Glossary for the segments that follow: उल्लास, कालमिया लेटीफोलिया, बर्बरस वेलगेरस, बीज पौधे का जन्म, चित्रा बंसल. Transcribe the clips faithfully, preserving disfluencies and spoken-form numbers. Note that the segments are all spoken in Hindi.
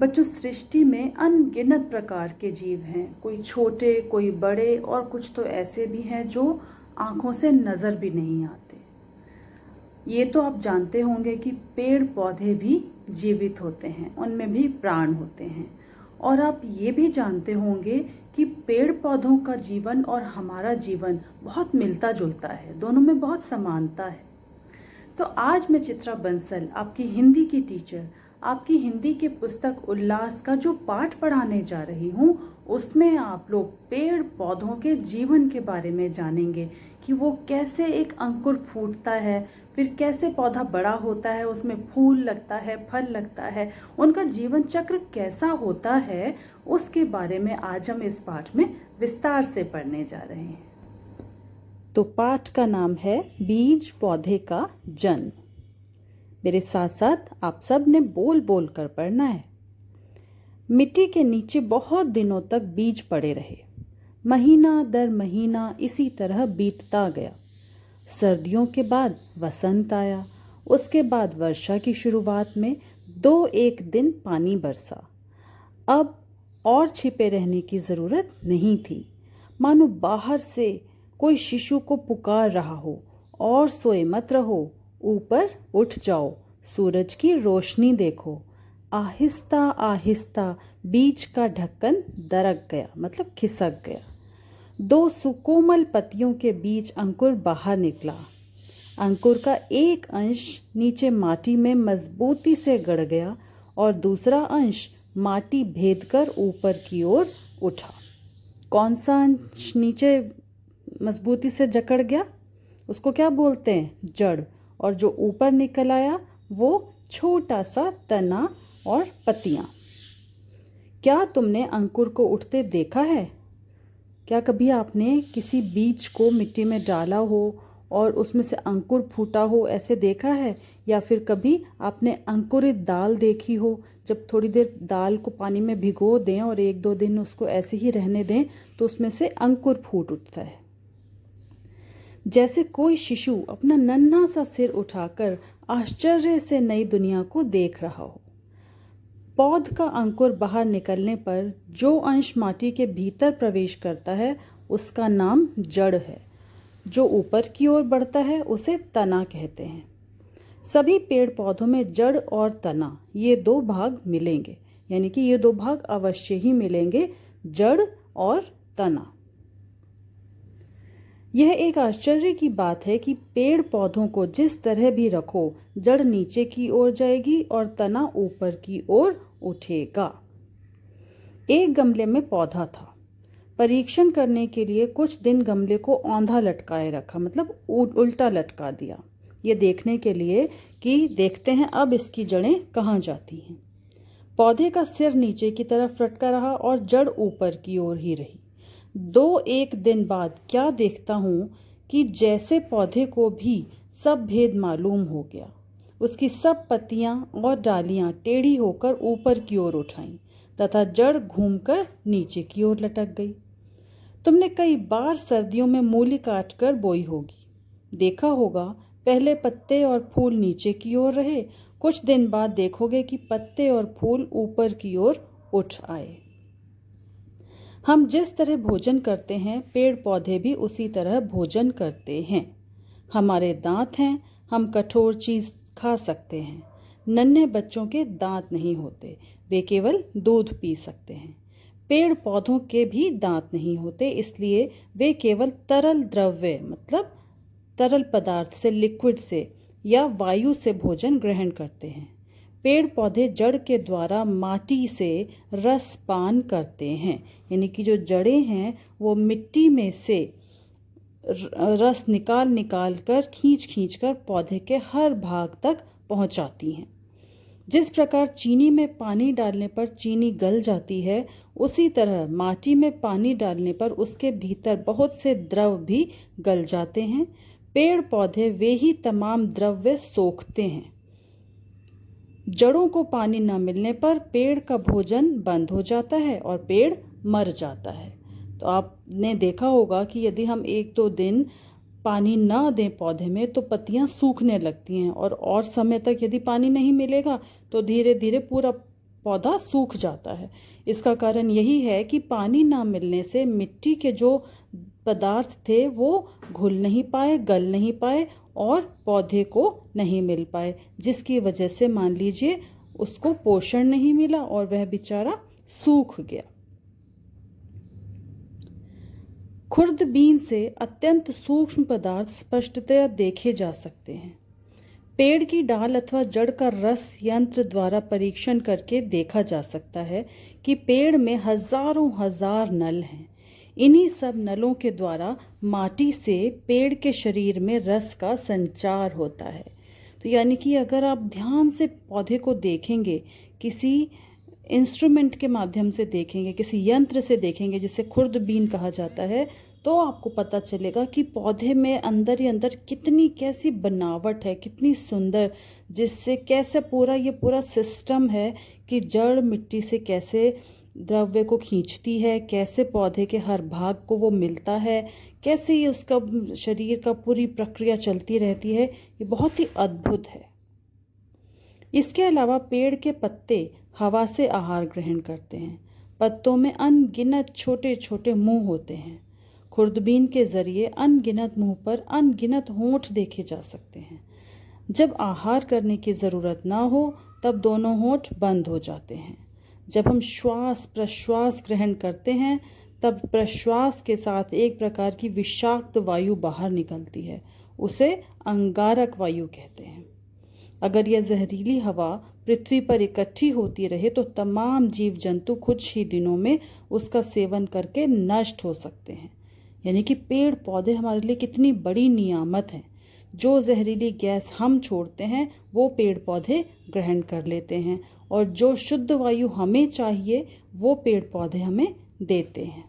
बच्चों, सृष्टि में अनगिनत प्रकार के जीव हैं, कोई छोटे कोई बड़े, और कुछ तो ऐसे भी हैं जो आँखों से नज़र भी नहीं आते। ये तो आप जानते होंगे कि पेड़ पौधे भी जीवित होते हैं, उनमें भी प्राण होते हैं। और आप ये भी जानते होंगे कि पेड़ पौधों का जीवन और हमारा जीवन बहुत मिलता जुलता है, दोनों में बहुत समानता है। तो आज मैं चित्रा बंसल, आपकी हिंदी की टीचर, आपकी हिंदी के पुस्तक उल्लास का जो पाठ पढ़ाने जा रही हूँ, उसमें आप लोग पेड़ पौधों के जीवन के बारे में जानेंगे कि वो कैसे एक अंकुर फूटता है, फिर कैसे पौधा बड़ा होता है, उसमें फूल लगता है, फल लगता है, उनका जीवन चक्र कैसा होता है, उसके बारे में आज हम इस पाठ में विस्तार से पढ़ने जा रहे हैं। तो पाठ का नाम है बीज पौधे का जन्म। मेरे साथ साथ आप सब ने बोल बोल कर पढ़ना है। मिट्टी के नीचे बहुत दिनों तक बीज पड़े रहे। महीना दर महीना इसी तरह बीतता गया। सर्दियों के बाद वसंत आया, उसके बाद वर्षा की शुरुआत में दो एक दिन पानी बरसा। अब और छिपे रहने की ज़रूरत नहीं थी, मानो बाहर से कोई शिशु को पुकार रहा हो, और सोए मत रहो, ऊपर उठ जाओ, सूरज की रोशनी देखो। आहिस्ता आहिस्ता बीज का ढक्कन दरक गया, मतलब खिसक गया। दो सुकोमल पत्तियों के बीच अंकुर बाहर निकला। अंकुर का एक अंश नीचे माटी में मजबूती से गड़ गया और दूसरा अंश माटी भेदकर ऊपर की ओर उठा। कौन सा अंश नीचे मजबूती से जकड़ गया, उसको क्या बोलते हैं? जड़। और जो ऊपर निकल आया वो छोटा सा तना और पत्तियां। क्या तुमने अंकुर को उठते देखा है? क्या कभी आपने किसी बीज को मिट्टी में डाला हो और उसमें से अंकुर फूटा हो, ऐसे देखा है? या फिर कभी आपने अंकुरित दाल देखी हो? जब थोड़ी देर दाल को पानी में भिगो दें और एक दो दिन उसको ऐसे ही रहने दें तो उसमें से अंकुर फूट उठता है। जैसे कोई शिशु अपना नन्हा सा सिर उठाकर आश्चर्य से नई दुनिया को देख रहा हो। पौध का अंकुर बाहर निकलने पर जो अंश माटी के भीतर प्रवेश करता है उसका नाम जड़ है, जो ऊपर की ओर बढ़ता है उसे तना कहते हैं। सभी पेड़ पौधों में जड़ और तना ये दो भाग मिलेंगे, यानी कि ये दो भाग अवश्य ही मिलेंगे, जड़ और तना। यह एक आश्चर्य की बात है कि पेड़ पौधों को जिस तरह भी रखो, जड़ नीचे की ओर जाएगी और तना ऊपर की ओर उठेगा। एक गमले में पौधा था। परीक्षण करने के लिए कुछ दिन गमले को औंधा लटकाए रखा, मतलब उल्टा लटका दिया, ये देखने के लिए कि देखते हैं अब इसकी जड़ें कहाँ जाती हैं। पौधे का सिर नीचे की तरफ लटका रहा और जड़ ऊपर की ओर ही रही। दो एक दिन बाद क्या देखता हूँ कि जैसे पौधे को भी सब भेद मालूम हो गया। उसकी सब पत्तियाँ और डालियाँ टेढ़ी होकर ऊपर की ओर उठाईं तथा जड़ घूमकर नीचे की ओर लटक गई। तुमने कई बार सर्दियों में मूली काट कर बोई होगी, देखा होगा पहले पत्ते और फूल नीचे की ओर रहे, कुछ दिन बाद देखोगे कि पत्ते और फूल ऊपर की ओर उठ आए। हम जिस तरह भोजन करते हैं पेड़ पौधे भी उसी तरह भोजन करते हैं। हमारे दांत हैं, हम कठोर चीज़ खा सकते हैं। नन्हे बच्चों के दांत नहीं होते, वे केवल दूध पी सकते हैं। पेड़ पौधों के भी दांत नहीं होते, इसलिए वे केवल तरल द्रव्य, मतलब तरल पदार्थ से, लिक्विड से या वायु से भोजन ग्रहण करते हैं। पेड़ पौधे जड़ के द्वारा माटी से रस पान करते हैं, यानी कि जो जड़ें हैं वो मिट्टी में से रस निकाल निकाल कर, खींच खींच कर पौधे के हर भाग तक पहुंचाती हैं। जिस प्रकार चीनी में पानी डालने पर चीनी गल जाती है, उसी तरह माटी में पानी डालने पर उसके भीतर बहुत से द्रव भी गल जाते हैं। पेड़ पौधे वे ही तमाम द्रव्य सोखते हैं। जड़ों को पानी न मिलने पर पेड़ का भोजन बंद हो जाता है और पेड़ मर जाता है। तो आपने देखा होगा कि यदि हम एक दो दिन पानी ना दें पौधे में तो पत्तियां सूखने लगती हैं, और और समय तक यदि पानी नहीं मिलेगा तो धीरे धीरे पूरा पौधा सूख जाता है। इसका कारण यही है कि पानी ना मिलने से मिट्टी के जो पदार्थ थे वो घुल नहीं पाए, गल नहीं पाए और पौधे को नहीं मिल पाए, जिसकी वजह से मान लीजिए उसको पोषण नहीं मिला और वह बेचारा सूख गया। खुर्दबीन से अत्यंत सूक्ष्म पदार्थ स्पष्टतया देखे जा सकते हैं। पेड़ की डाल अथवा जड़ का रस यंत्र द्वारा परीक्षण करके देखा जा सकता है कि पेड़ में हजारों हजार नल हैं। इन्हीं सब नलों के द्वारा माटी से पेड़ के शरीर में रस का संचार होता है। तो यानी कि अगर आप ध्यान से पौधे को देखेंगे, किसी इंस्ट्रूमेंट के माध्यम से देखेंगे, किसी यंत्र से देखेंगे जिसे खुर्दबीन कहा जाता है, तो आपको पता चलेगा कि पौधे में अंदर ही अंदर कितनी कैसी बनावट है, कितनी सुंदर, जिससे कैसे पूरा ये पूरा सिस्टम है कि जड़ मिट्टी से कैसे द्रव्य को खींचती है, कैसे पौधे के हर भाग को वो मिलता है, कैसे ये उसका शरीर का पूरी प्रक्रिया चलती रहती है। ये बहुत ही अद्भुत है। इसके अलावा पेड़ के पत्ते हवा से आहार ग्रहण करते हैं। पत्तों में अनगिनत छोटे छोटे मुंह होते हैं। खुर्दबीन के जरिए अनगिनत मुंह पर अनगिनत होंठ देखे जा सकते हैं। जब आहार करने की ज़रूरत ना हो तब दोनों होंठ बंद हो जाते हैं। जब हम श्वास प्रश्वास ग्रहण करते हैं तब प्रश्वास के साथ एक प्रकार की विषाक्त वायु बाहर निकलती है, उसे अंगारक वायु कहते हैं। अगर यह जहरीली हवा पृथ्वी पर इकट्ठी होती रहे तो तमाम जीव जंतु कुछ ही दिनों में उसका सेवन करके नष्ट हो सकते हैं। यानी कि पेड़ पौधे हमारे लिए कितनी बड़ी नियामत हैं। जो जहरीली गैस हम छोड़ते हैं वो पेड़ पौधे ग्रहण कर लेते हैं और जो शुद्ध वायु हमें चाहिए वो पेड़ पौधे हमें देते हैं।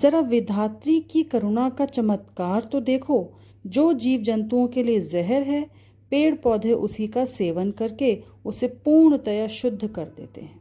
ज़रा विधात्री की करुणा का चमत्कार तो देखो। जो जीव जंतुओं के लिए जहर है, पेड़ पौधे उसी का सेवन करके उसे पूर्णतया शुद्ध कर देते हैं।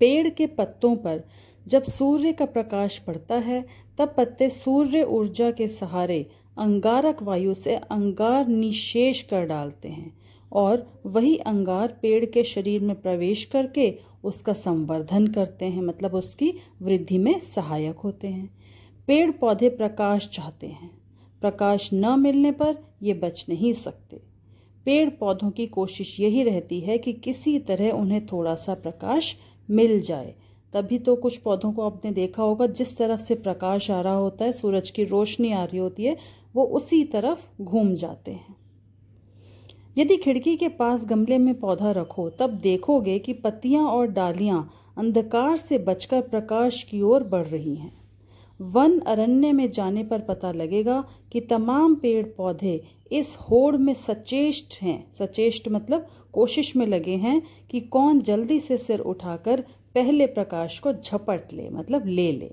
पेड़ के पत्तों पर जब सूर्य का प्रकाश पड़ता है तब पत्ते सूर्य ऊर्जा के सहारे अंगारक वायु से अंगार निशेष कर डालते हैं और वही अंगार पेड़ के शरीर में प्रवेश करके उसका संवर्धन करते हैं, मतलब उसकी वृद्धि में सहायक होते हैं। पेड़ पौधे प्रकाश चाहते हैं। प्रकाश न मिलने पर ये बच नहीं सकते। पेड़ पौधों की कोशिश यही रहती है कि किसी तरह उन्हें थोड़ा सा प्रकाश मिल जाए। तभी तो कुछ पौधों को आपने देखा होगा, जिस तरफ से प्रकाश आ रहा होता है, सूरज की रोशनी आ रही होती है, वो उसी तरफ घूम जाते हैं। यदि खिड़की के पास गमले में पौधा रखो तब देखोगे कि पत्तियां और डालियां अंधकार से बचकर प्रकाश की ओर बढ़ रही हैं। वन अरण्य में जाने पर पता लगेगा कि तमाम पेड़ पौधे इस होड़ में सचेष्ट हैं। सचेष्ट मतलब कोशिश में लगे हैं कि कौन जल्दी से सिर उठाकर पहले प्रकाश को झपट ले, मतलब ले ले।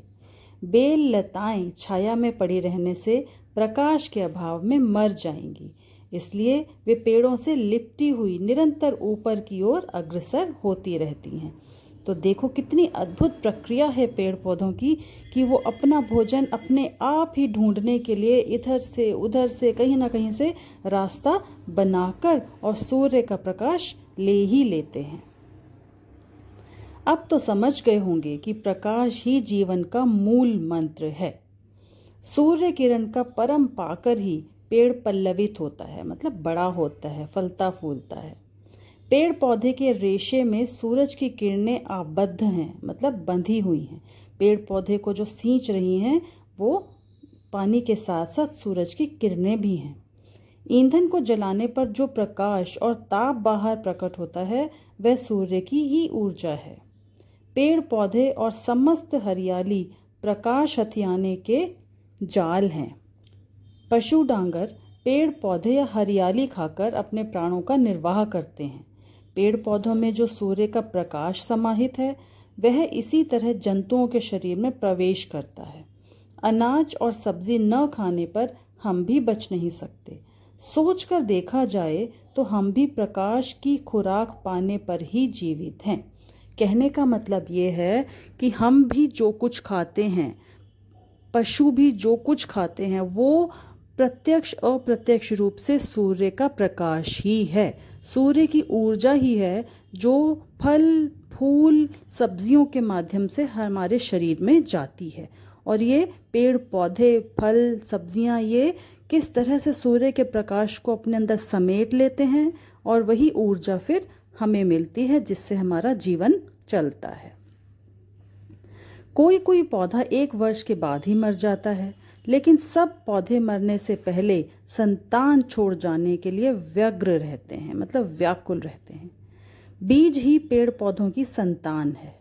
बेल लताएं छाया में पड़ी रहने से प्रकाश के अभाव में मर जाएंगी, इसलिए वे पेड़ों से लिपटी हुई निरंतर ऊपर की ओर अग्रसर होती रहती हैं। तो देखो कितनी अद्भुत प्रक्रिया है पेड़ पौधों की कि वो अपना भोजन अपने आप ही ढूंढने के लिए इधर से उधर से कहीं ना कहीं से रास्ता बनाकर और सूर्य का प्रकाश ले ही लेते हैं। अब तो समझ गए होंगे कि प्रकाश ही जीवन का मूल मंत्र है। सूर्य किरण का परम पाकर ही पेड़ पल्लवित होता है, मतलब बड़ा होता है, फलता फूलता है। पेड़ पौधे के रेशे में सूरज की किरणें आबद्ध हैं, मतलब बंधी हुई हैं। पेड़ पौधे को जो सींच रही हैं वो पानी के साथ साथ सूरज की किरणें भी हैं। ईंधन को जलाने पर जो प्रकाश और ताप बाहर प्रकट होता है वह सूर्य की ही ऊर्जा है। पेड़ पौधे और समस्त हरियाली प्रकाश हथियाने के जाल हैं। पशु डांगर पेड़ पौधे या हरियाली खाकर अपने प्राणों का निर्वाह करते हैं। पेड़ पौधों में जो सूर्य का प्रकाश समाहित है वह इसी तरह जंतुओं के शरीर में प्रवेश करता है। अनाज और सब्जी न खाने पर हम भी बच नहीं सकते। सोच कर देखा जाए तो हम भी प्रकाश की खुराक पाने पर ही जीवित हैं। कहने का मतलब ये है कि हम भी जो कुछ खाते हैं, पशु भी जो कुछ खाते हैं, वो प्रत्यक्ष और अप्रत्यक्ष रूप से सूर्य का प्रकाश ही है, सूर्य की ऊर्जा ही है जो फल फूल सब्जियों के माध्यम से हमारे शरीर में जाती है। और ये पेड़ पौधे फल सब्जियां ये किस तरह से सूर्य के प्रकाश को अपने अंदर समेट लेते हैं और वही ऊर्जा फिर हमें मिलती है जिससे हमारा जीवन चलता है। कोई कोई पौधा एक वर्ष के बाद ही मर जाता है, लेकिन सब पौधे मरने से पहले संतान छोड़ जाने के लिए व्यग्र रहते हैं, मतलब व्याकुल रहते हैं। बीज ही पेड़ पौधों की संतान है।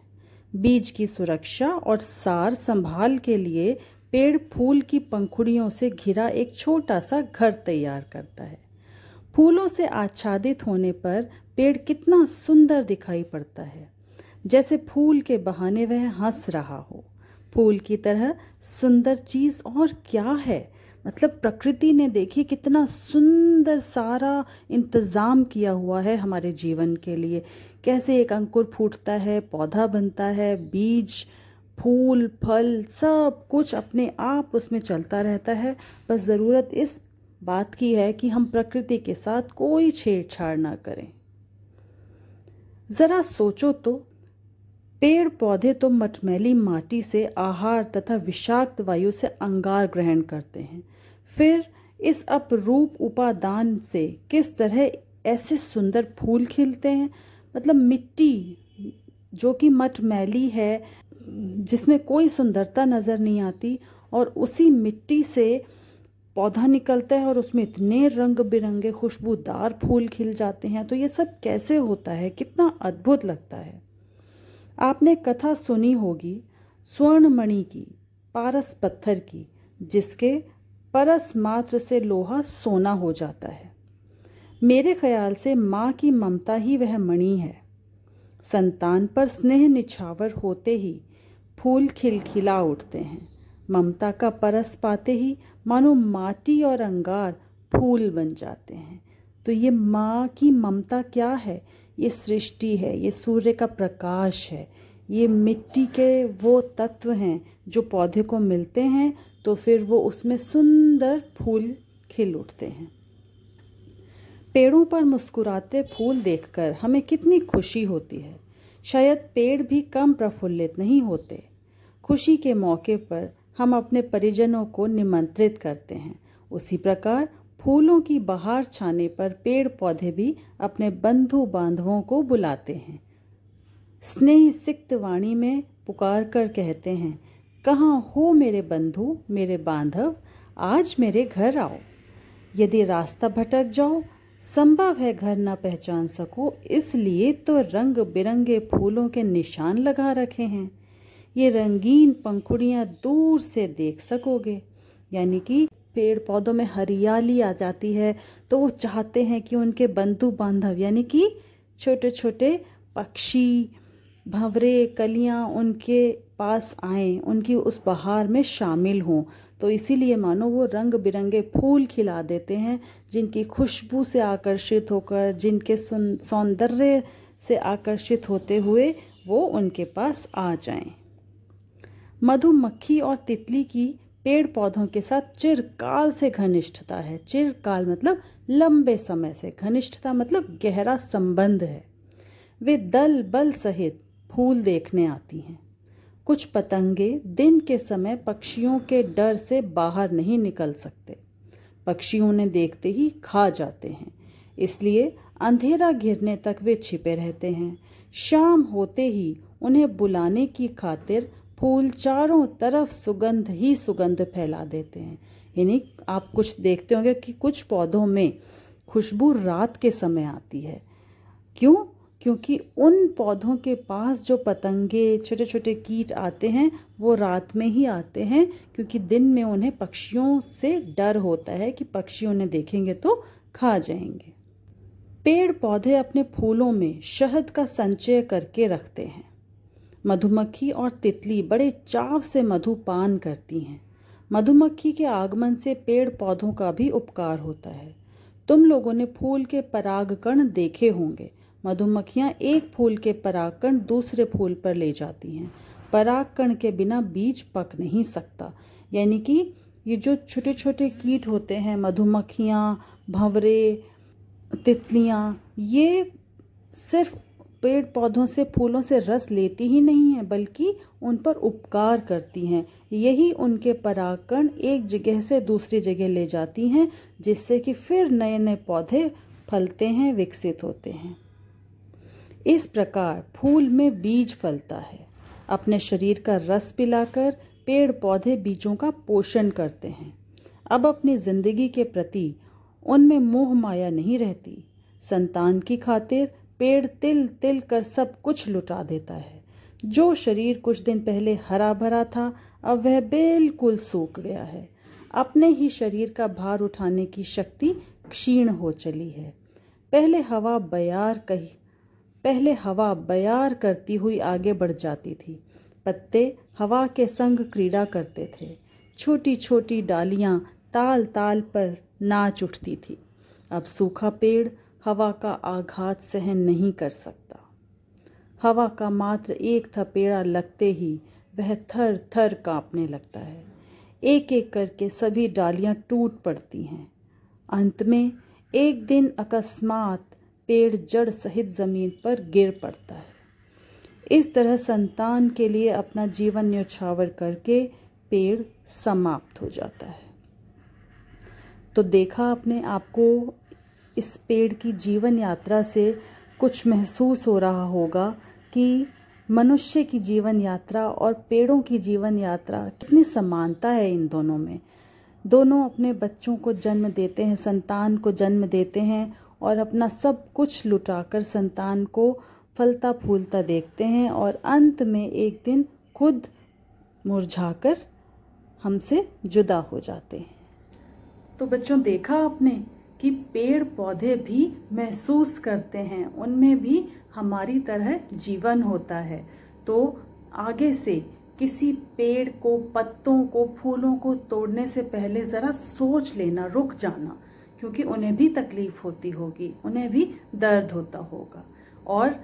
बीज की सुरक्षा और सार संभाल के लिए पेड़ फूल की पंखुड़ियों से घिरा एक छोटा सा घर तैयार करता है। फूलों से आच्छादित होने पर पेड़ कितना सुंदर दिखाई पड़ता है, जैसे फूल के बहाने वह हंस रहा हो। फूल की तरह सुंदर चीज और क्या है। मतलब प्रकृति ने देखिए कितना सुंदर सारा इंतजाम किया हुआ है हमारे जीवन के लिए। कैसे एक अंकुर फूटता है, पौधा बनता है, बीज फूल फल सब कुछ अपने आप उसमें चलता रहता है। बस ज़रूरत इस बात की है कि हम प्रकृति के साथ कोई छेड़छाड़ ना करें। ज़रा सोचो तो, पेड़ पौधे तो मटमैली माटी से आहार तथा विषाक्त वायु से अंगार ग्रहण करते हैं, फिर इस अपरूप उपादान से किस तरह ऐसे सुंदर फूल खिलते हैं। मतलब मिट्टी जो कि मटमैली है, जिसमें कोई सुंदरता नज़र नहीं आती, और उसी मिट्टी से पौधा निकलता है और उसमें इतने रंग बिरंगे खुशबूदार फूल खिल जाते हैं। तो ये सब कैसे होता है, कितना अद्भुत लगता है। आपने कथा सुनी होगी स्वर्णमणि की, पारस पत्थर की, जिसके परस मात्र से लोहा सोना हो जाता है। मेरे ख्याल से माँ की ममता ही वह मणि है। संतान पर स्नेह निछावर होते ही फूल खिलखिला उठते हैं। ममता का परस पाते ही मानो माटी और अंगार फूल बन जाते हैं। तो ये माँ की ममता क्या है, ये सृष्टि है, ये सूर्य का प्रकाश है, ये मिट्टी के वो तत्व हैं जो पौधे को मिलते हैं तो फिर वो उसमें सुंदर फूल खिल उठते हैं। पेड़ों पर मुस्कुराते फूल देखकर हमें कितनी खुशी होती है। शायद पेड़ भी कम प्रफुल्लित नहीं होते। खुशी के मौके पर हम अपने परिजनों को निमंत्रित करते हैं। उसी प्रकार फूलों की बहार छाने पर पेड़ पौधे भी अपने बंधु बांधवों को बुलाते हैं। स्नेह सिक्त वाणी में पुकार कर कहते हैं, कहाँ हो मेरे बंधु, मेरे बांधव, आज मेरे घर आओ। यदि रास्ता भटक जाओ, संभव है घर ना पहचान सको, इसलिए तो रंग बिरंगे फूलों के निशान लगा रखे हैं। ये रंगीन पंखुड़ियाँ दूर से देख सकोगे। यानी कि पेड़ पौधों में हरियाली आ जाती है तो वो चाहते हैं कि उनके बंधु बांधव यानी कि छोटे छोटे पक्षी भंवरे कलियाँ उनके पास आएं, उनकी उस बहार में शामिल हों। तो इसीलिए मानो वो रंग बिरंगे फूल खिला देते हैं, जिनकी खुशबू से आकर्षित होकर, जिनके सौंदर्य से आकर्षित होते हुए वो उनके पास आ जाएं। मधुमक्खी और तितली की पेड़ पौधों के साथ चिरकाल से घनिष्ठता है। चिरकाल मतलब लंबे समय से, घनिष्ठता मतलब गहरा संबंध है। वे दल बल सहित फूल देखने आती हैं। कुछ पतंगे दिन के समय पक्षियों के डर से बाहर नहीं निकल सकते, पक्षी उन्हें देखते ही खा जाते हैं, इसलिए अंधेरा घिरने तक वे छिपे रहते हैं। शाम होते ही उन्हें बुलाने की खातिर फूल चारों तरफ सुगंध ही सुगंध फैला देते हैं। यानी आप कुछ देखते होंगे कि कुछ पौधों में खुशबू रात के समय आती है। क्यों? क्योंकि उन पौधों के पास जो पतंगे छोटे छोटे कीट आते हैं वो रात में ही आते हैं, क्योंकि दिन में उन्हें पक्षियों से डर होता है कि पक्षी उन्हें देखेंगे तो खा जाएंगे। पेड़ पौधे अपने फूलों में शहद का संचय करके रखते हैं। मधुमक्खी और तितली बड़े चाव से मधुपान करती हैं। मधुमक्खी के आगमन से पेड़ पौधों का भी उपकार होता है। तुम लोगों ने फूल के परागकण देखे होंगे। मधुमक्खियां एक फूल के परागकण दूसरे फूल पर ले जाती हैं। परागकण के बिना बीज पक नहीं सकता, यानी कि ये जो छोटे छोटे कीट होते हैं, मधुमक्खियाँ, भंवरे, तितलियाँ, ये सिर्फ पेड़ पौधों से, फूलों से रस लेती ही नहीं है बल्कि उन पर उपकार करती हैं। यही उनके परागकण एक जगह से दूसरी जगह ले जाती हैं, जिससे कि फिर नए नए पौधे फलते हैं, विकसित होते हैं। इस प्रकार फूल में बीज फलता है। अपने शरीर का रस पिलाकर पेड़ पौधे बीजों का पोषण करते हैं। अब अपनी जिंदगी के प्रति उनमें मोह माया नहीं रहती। संतान की खातिर पेड़ तिल तिल कर सब कुछ लुटा देता है। जो शरीर कुछ दिन पहले हरा भरा था, अब वह बिल्कुल सूख गया है। अपने ही शरीर का भार उठाने की शक्ति क्षीण हो चली है। पहले हवा बयार कही पहले हवा बयार करती हुई आगे बढ़ जाती थी। पत्ते हवा के संग क्रीड़ा करते थे। छोटी छोटी डालियां ताल ताल पर नाच उठती थी। अब सूखा पेड़ हवा का आघात सहन नहीं कर सकता। हवा का मात्र एक थपेड़ा लगते ही वह थर थर कांपने लगता है। एक एक करके सभी डालियां टूट पड़ती हैं। अंत में एक दिन अकस्मात पेड़ जड़ सहित जमीन पर गिर पड़ता है। इस तरह संतान के लिए अपना जीवन न्यौछावर करके पेड़ समाप्त हो जाता है। तो देखा अपने आपको इस पेड़ की जीवन यात्रा से कुछ महसूस हो रहा होगा कि मनुष्य की जीवन यात्रा और पेड़ों की जीवन यात्रा कितनी समानता है इन दोनों में। दोनों अपने बच्चों को जन्म देते हैं, संतान को जन्म देते हैं और अपना सब कुछ लुटाकर संतान को फलता फूलता देखते हैं और अंत में एक दिन खुद मुरझाकर हमसे जुदा हो जाते हैं। तो बच्चों, देखा आपने कि पेड़ पौधे भी महसूस करते हैं, उनमें भी हमारी तरह जीवन होता है। तो आगे से किसी पेड़ को, पत्तों को, फूलों को तोड़ने से पहले ज़रा सोच लेना, रुक जाना, क्योंकि उन्हें भी तकलीफ होती होगी, उन्हें भी दर्द होता होगा। और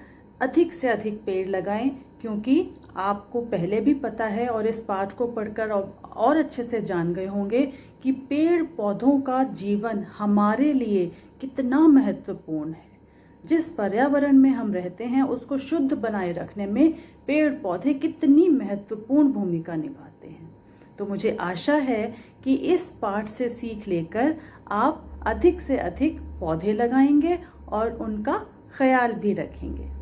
अधिक से अधिक पेड़ लगाएं, क्योंकि आपको पहले भी पता है और इस पाठ को पढ़कर और अच्छे से जान गए होंगे कि पेड़ पौधों का जीवन हमारे लिए कितना महत्वपूर्ण है। जिस पर्यावरण में हम रहते हैं उसको शुद्ध बनाए रखने में पेड़ पौधे कितनी महत्वपूर्ण भूमिका निभाते हैं। तो मुझे आशा है कि इस पाठ से सीख लेकर आप अधिक से अधिक पौधे लगाएंगे और उनका ख्याल भी रखेंगे।